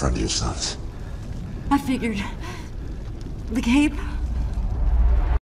front of your sons. I figured. The cape?